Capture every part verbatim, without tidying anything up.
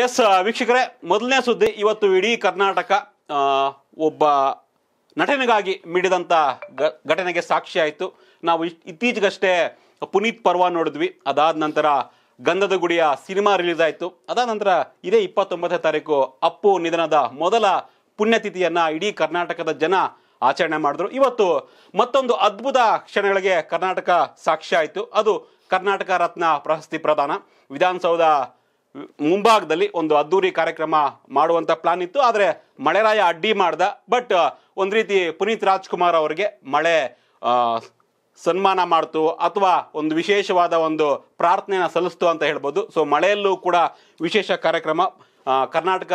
Yes, ವೀಕ್ಷಕರೇ ಮೊದಲನೇ ಸುದ್ದಿ ಇವತ್ತು ಇಡಿ ಕರ್ನಾಟಕ ಒಬ್ಬ ನಟನೆಗಾಗಿ ಮಿಡಿದಂತ ಘಟನೆಗೆ ಸಾಕ್ಷಿಯಾಯಿತು ನಾವು ಇತ್ತೀಚೆಗಷ್ಟೇ ಪುನೀತ್ ಪರ್ವ ನೋಡಿದ್ವಿ ಅದಾದ ನಂತರ ಗಂಧದ ಗುಡಿಯ ಸಿನಿಮಾ ರಿಲೀಸ್ ಆಯಿತು ಅದಾದ ನಂತರ ಇದೇ ಇಪ್ಪತ್ತೊಂಬತ್ತನೇ ತಾರೀಕು ಅಪ್ಪು ನಿಧನದ ಮೊದಲ ಪುಣ್ಯತಿಥಿಯನ್ನ ಇಡಿ ಕರ್ನಾಟಕದ ಜನ ಆಚರಣೆ ಮಾಡಿದ್ರು ಇವತ್ತು ಮತ್ತೊಂದು ಅದ್ಭುತ ಕ್ಷಣಗಳಿಗೆ ಕರ್ನಾಟಕ ಸಾಕ್ಷಿಯಾಯಿತು ಅದು ಕರ್ನಾಟಕ ರತ್ನ ಪ್ರಶಸ್ತಿ ಪ್ರದಾನ ವಿಧಾನಸೌಧ ಮುಂಭಾಗದಲ್ಲಿ ಒಂದು ಅದ್ದೂರಿ ಕಾರ್ಯಕ್ರಮ ಮಾಡುವಂತ ಪ್ಲಾನ್ ಇತ್ತು ಆದರೆ ಮಳೆರಾಯ ಅಡ್ಡಿ ಮಾಡ್ದ ಬಟ್ ಒಂದು ರೀತಿ ಪುನೀತ್ ರಾಜ್ಕುಮಾರ್ ಅವರಿಗೆ ಮಳೆ ಸನ್ಮಾನ ಮಾಡ್ತು ಅಥವಾ ಒಂದು ವಿಶೇಷವಾದ ಒಂದು ಪ್ರಾರ್ಥನೆಯನ್ನು ಸಲ್ಲಿಸ್ತು ಅಂತ ಹೇಳಬಹುದು ಸೋ ಮಳೆಯಲ್ಲೂ ಕೂಡ ವಿಶೇಷ ಕಾರ್ಯಕ್ರಮ ಕರ್ನಾಟಕ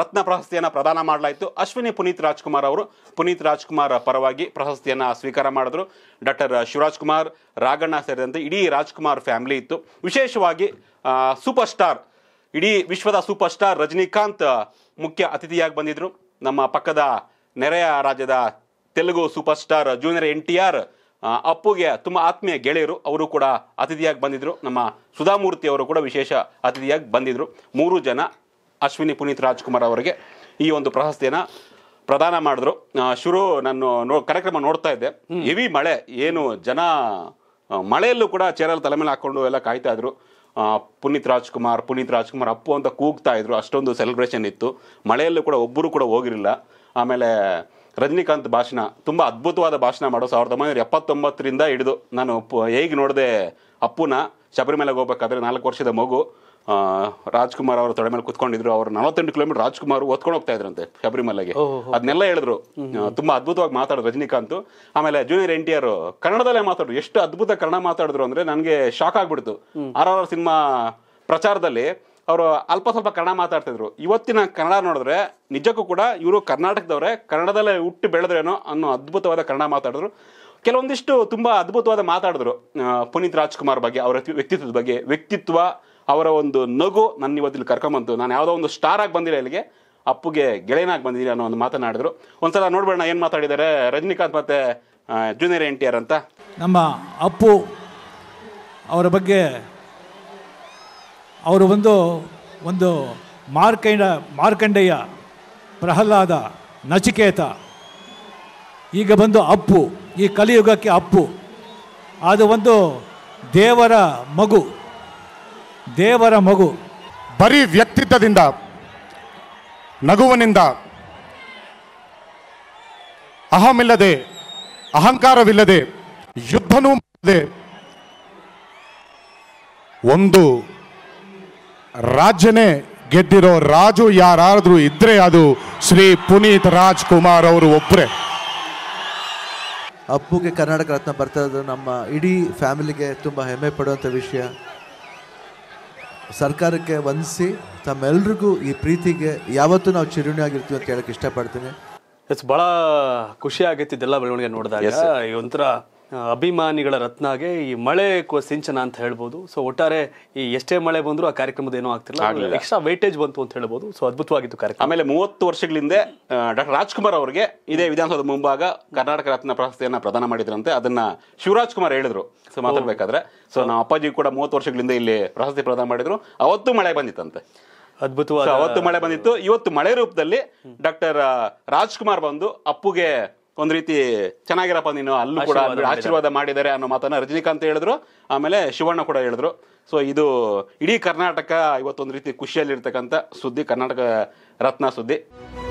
ರತ್ನ ಪ್ರಶಸ್ತಿಯನ್ನು ಪ್ರದಾನ ಮಾಡಲಾಯಿತು ಅಶ್ವಿನಿ ಪುನೀತ್ ರಾಜ್ಕುಮಾರ್ ಅವರು ಪುನೀತ್ ರಾಜ್ಕುಮಾರ್ ಪರವಾಗಿ ಪ್ರಶಸ್ತಿಯನ್ನು ಸ್ವೀಕಾರ ಮಾಡಿದ್ರು ಡಾಕ್ಟರ್ ಶಿವರಾಜ್ಕುಮಾರ್ ರಾಘಣ್ಣ ಸೇರಿದಂತೆ ಇಡೀ ರಾಜ್ಕುಮಾರ್ ಫ್ಯಾಮಿಲಿ ಇತ್ತು ವಿಶೇಷವಾಗಿ ಸೂಪರ್ ಸ್ಟಾರ್ ಇಡೀ ವಿಶ್ವದ ಸೂಪರ್ ಸ್ಟಾರ್ ರಜನಿಕಾಂತ್ ಮುಖ್ಯ ಅತಿಥಿಯಾಗಿ ಬಂದಿದ್ರು ನಮ್ಮ ಪಕ್ಕದ ನೆರೆಯ ರಾಜ್ಯದ Telugu super star junior N T R ಅಪ್ಪುಗೆ ತುಂಬ ಆತ್ಮೀಯ ಗೆಳೆಯರು ಅವರು ಕೂಡ ಅತಿಥಿಯಾಗಿ ಬಂದಿದ್ರು ನಮ್ಮ ಸುಧಾಮೂರ್ತಿ ಅವರು ಕೂಡ ವಿಶೇಷ ಅತಿಥಿಯಾಗಿ ಬಂದಿದ್ರು ಮೂರು ಜನ ಅಶ್ವಿನಿ ಪುನೀತ್ ರಾಜ್ಕುಮಾರ್ ಅವರಿಗೆ ಈ ಒಂದು ಪ್ರಶಸ್ತಿಯನ್ನು ಪ್ರದಾನ ಮಾಡಿದ್ರು ಶುರು ನಾನು ಕಾರ್ಯಕ್ರಮ ನೋಡ್ತಾ ಇದ್ದೆ ಹೆವಿ ಮಳೆ ಏನು ಜನ ಮಳೆಯಲ್ಲೂ ಕೂಡ ಚೇರಲ್ಲಿ ತಲೆ ಮೇಲೆ ಹಾಕೊಂಡು ಎಲ್ಲ ಕಾಯ್ತಾ ಇದ್ರು ಪುನೀತ್ ರಾಜ್ಕುಮಾರ್ ಪುನೀತ್ ರಾಜ್ಕುಮಾರ್ ಅಪ್ಪು ಅಂತ ಕೂಗ್ತಾ ಇದ್ರು ಅಷ್ಟೊಂದು ಸೆಲೆಬ್ರೇಷನ್ ಇತ್ತು ಮಳೆಯಲ್ಲೂ ಕೂಡ ಒಬ್ಬರು ಕೂಡ ಹೋಗಿರಲಿಲ್ಲ ಆಮೇಲೆ ರಜನಿಕಾಂತ್ ಭಾಷಣ ತುಂಬ ಅದ್ಭುತವಾದ ಭಾಷಣ ಮಾಡೋ ಸಾವಿರದ ಒಂಬೈನೂರ ಎಪ್ಪತ್ತೊಂಬತ್ತರಿಂದ ಹಿಡಿದು ನಾನು ಹೇಗೆ ನೋಡಿದೆ ಅಪ್ಪುನ ಶಬರಿಮಲೆಗೆ ಹೋಗ್ಬೇಕಾದ್ರೆ ನಾಲ್ಕು ವರ್ಷದ ಮಗು ರಾಜ್ಕುಮಾರ್ ಅವರು ತೊಡೆ ಮೇಲೆ ಕುತ್ಕೊಂಡಿದ್ರು ಅವ್ರು ನಲವತ್ತೆಂಟು ಕಿಲೋಮೀಟರ್ ರಾಜ್ಕುಮಾರ್ ಓದ್ಕೊಂಡು ಹೋಗ್ತಾ ಇದ್ರಂತೆ ಶಬರಿಮಲೆಗೆ ಅದನ್ನೆಲ್ಲ ಹೇಳಿದ್ರು ತುಂಬಾ ಅದ್ಭುತವಾಗಿ ಮಾತಾಡೋದು ರಜನಿಕಾಂತ್ ಆಮೇಲೆ ಜೂನಿಯರ್ ಎನ್ ಟಿ ಆರ್ ಕನ್ನಡದಲ್ಲೇ ಮಾತಾಡೋರು ಎಷ್ಟು ಅದ್ಭುತ ಕನ್ನಡ ಮಾತಾಡಿದ್ರು ಅಂದ್ರೆ ನನಗೆ ಶಾಕ್ ಆಗ್ಬಿಡ್ತು ಆರ್ ಆರ್ ಸಿನಿಮಾ ಪ್ರಚಾರದಲ್ಲಿ ಅವರು ಅಲ್ಪ ಸ್ವಲ್ಪ ಕನ್ನಡ ಮಾತಾಡ್ತಿದ್ರು ಇವತ್ತಿನ ಕನ್ನಡ ನೋಡಿದ್ರೆ ನಿಜಕ್ಕೂ ಕೂಡ ಇವರು ಕರ್ನಾಟಕದವ್ರೆ ಕನ್ನಡದಲ್ಲೇ ಹುಟ್ಟು ಬೆಳೆದ್ರೇನೋ ಅನ್ನೋ ಅದ್ಭುತವಾದ ಕನ್ನಡ ಮಾತಾಡಿದ್ರು ಕೆಲವೊಂದಿಷ್ಟು ತುಂಬಾ ಅದ್ಭುತವಾದ ಮಾತಾಡಿದ್ರು ಪುನೀತ್ ರಾಜ್ಕುಮಾರ್ ಬಗ್ಗೆ ಅವರ ವ್ಯಕ್ತಿತ್ವದ ಬಗ್ಗೆ ವ್ಯಕ್ತಿತ್ವ ಅವರ ಒಂದು ನಗು ನನ್ನ ಇವತ್ತಿಲ್ಲಿ ಕರ್ಕೊಂಬಂತು ನಾನು ಯಾವುದೋ ಒಂದು ಸ್ಟಾರ್ ಆಗಿ ಬಂದಿಲ್ಲ ಇಲ್ಲಿಗೆ ಅಪ್ಪುಗೆ ಗೆಳೆಯನಾಗಿ ಬಂದಿದ್ದೀನಿ ಅನ್ನೋ ಒಂದು ಮಾತನಾಡಿದ್ರು ಒಂದ್ಸಲ ನೋಡ್ಬೇಡ ಏನು ಮಾತಾಡಿದ್ದಾರೆ ರಜನಿಕಾಂತ್ ಮತ್ತೆ ಜೂನಿಯರ್ ಎನ್ ಟಿ ಆರ್ ಅಂತ ನಮ್ಮ ಅಪ್ಪು ಅವರ ಬಗ್ಗೆ ಅವರು ಒಂದು ಒಂದು ಮಾರ್ಕಂಡ ಮಾರ್ಕಂಡೆಯ ಪ್ರಹ್ಲಾದ ನಚಿಕೇತ ಈಗ ಬಂದು ಅಪ್ಪು ಈ ಕಲಿಯುಗಕ್ಕೆ ಅಪ್ಪು ಅದು ಒಂದು ದೇವರ ಮಗು ದೇವರ ಮಗು ಬರೀ ವ್ಯಕ್ತಿತ್ವದಿಂದ ನಗುವನಿಂದ ಅಹಮಿಲ್ಲದೆ ಅಹಂಕಾರವಿಲ್ಲದೆ ಯುದ್ಧನೂ ಮಾಡದೆ ಒಂದು ರಾಜ್ಯನೇ ಗೆದ್ದಿರೋ ರಾಜು ಯಾರಾದರೂ ಇದ್ರೆ ಅದು ಶ್ರೀ ಪುನೀತ್ ರಾಜ್ಕುಮಾರ್ ಅವರು ಒಬ್ಬರೇ ಅಪ್ಪುಗೆ ಕರ್ನಾಟಕ ರತ್ನ ಬರ್ತಾ ಇರೋದು ನಮ್ಮ ಇಡೀ ಫ್ಯಾಮಿಲಿಗೆ ತುಂಬ ಹೆಮ್ಮೆ ಪಡುವಂಥ ವಿಷಯ ಸರ್ಕಾರಕ್ಕೆ ವಂದಿಸಿ ತಮ್ಮೆಲ್ರಿಗೂ ಈ ಪ್ರೀತಿಗೆ ಯಾವತ್ತೂ ನಾವು ಚಿರುಣಿ ಆಗಿರ್ತೀವಿ ಅಂತ ಹೇಳಕ್ಕೆ ಇಷ್ಟಪಡ್ತೀನಿ ಎಸ್ ಭಾಳ ಖುಷಿ ಆಗೈತಿ ಇದೆಲ್ಲ ಬೆಳವಣಿಗೆ ನೋಡಿದಾಗ ಈ ಒಂಥರ ಅಭಿಮಾನಿಗಳ ರತ್ನಾಗೆ ಈ ಮಳೆ ಸಿಂಚನ ಅಂತ ಹೇಳ್ಬೋದು ಸೊ ಒಟ್ಟಾರೆ ಈ ಎಷ್ಟೇ ಮಳೆ ಬಂದರೂ ಆ ಕಾರ್ಯಕ್ರಮದ ಏನೋ ಆಗ್ತಿಲ್ಲ ಎಕ್ಸ್ಟ್ರಾ ವೈಟೇಜ್ ಬಂತು ಅಂತ ಹೇಳ್ಬೋದು ಸೊ ಅದ್ಭುತವಾಗಿತ್ತು ಕಾರ್ಯಕ್ರಮ ಆಮೇಲೆ ಮೂವತ್ತು ವರ್ಷಗಳಿಂದ ಡಾಕ್ಟರ್ ರಾಜ್ಕುಮಾರ್ ಅವರಿಗೆ ಇದೇ ವಿಧಾನಸೌಧ ಮುಂಭಾಗ ಕರ್ನಾಟಕ ರತ್ನ ಪ್ರಶಸ್ತಿಯನ್ನು ಪ್ರದಾನ ಮಾಡಿದ್ರಂತೆ ಅದನ್ನ ಶಿವರಾಜ್ಕುಮಾರ್ ಹೇಳಿದ್ರು ಸೊ ಮಾತಾಡ್ಬೇಕಾದ್ರೆ ಸೊ ನಮ್ಮ ಅಪ್ಪಾಜಿ ಕೂಡ ಮೂವತ್ತು ವರ್ಷಗಳಿಂದ ಇಲ್ಲಿ ಪ್ರಶಸ್ತಿ ಪ್ರದಾನ ಮಾಡಿದ್ರು ಅವತ್ತು ಮಳೆ ಬಂದಿತ್ತಂತೆ ಅದ್ಭುತವಾದ ಅವತ್ತು ಮಳೆ ಬಂದಿತ್ತು ಇವತ್ತು ಮಳೆ ರೂಪದಲ್ಲಿ ಡಾಕ್ಟರ್ ರಾಜ್ಕುಮಾರ್ ಬಂದು ಅಪ್ಪುಗೆ ಒಂದ್ ರೀತಿ ಚೆನ್ನಾಗಿರಪ್ಪ ನೀನು ಅಲ್ಲೂ ಕೂಡ ಆಶೀರ್ವಾದ ಮಾಡಿದ್ದಾರೆ ಅನ್ನೋ ಮಾತನ್ನ ರಜನಿಕಾಂತ್ ಹೇಳಿದ್ರು ಆಮೇಲೆ ಶಿವಣ್ಣ ಕೂಡ ಹೇಳಿದ್ರು ಸೊ ಇದು ಇಡೀ ಕರ್ನಾಟಕ ಇವತ್ತೊಂದು ರೀತಿ ಖುಷಿಯಲ್ಲಿ ಇರ್ತಕ್ಕಂಥ ಸುದ್ದಿ ಕರ್ನಾಟಕ ರತ್ನ ಸುದ್ದಿ